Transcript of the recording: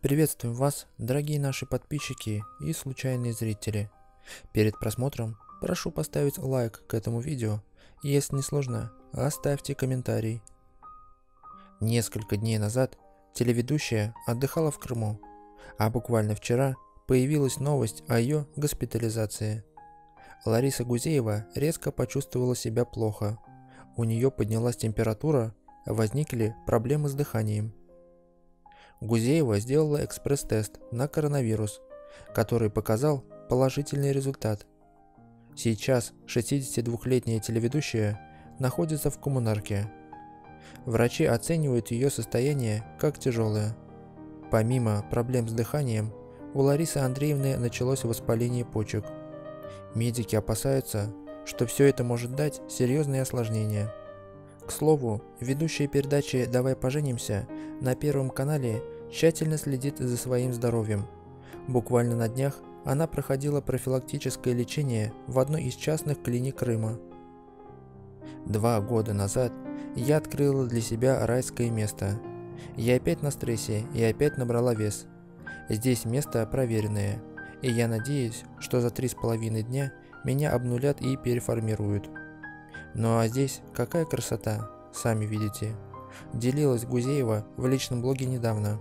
Приветствую вас, дорогие наши подписчики и случайные зрители. Перед просмотром прошу поставить лайк к этому видео, и если не сложно, оставьте комментарий. Несколько дней назад телеведущая отдыхала в Крыму, а буквально вчера появилась новость о ее госпитализации. Лариса Гузеева резко почувствовала себя плохо, у нее поднялась температура, возникли проблемы с дыханием. Гузеева сделала экспресс-тест на коронавирус, который показал положительный результат. Сейчас 62-летняя телеведущая находится в коммунарке. Врачи оценивают ее состояние как тяжелое. Помимо проблем с дыханием, у Ларисы Андреевны началось воспаление почек. Медики опасаются, что все это может дать серьезные осложнения. К слову, ведущая передачи «Давай поженимся» на Первом канале тщательно следит за своим здоровьем. Буквально на днях она проходила профилактическое лечение в одной из частных клиник Крыма. 2 года назад я открыла для себя райское место. Я опять на стрессе и опять набрала вес. Здесь место проверенное, и я надеюсь, что за 3,5 дня меня обнулят и переформируют. Ну а здесь какая красота, сами видите. Делилась Гузеева в личном блоге недавно.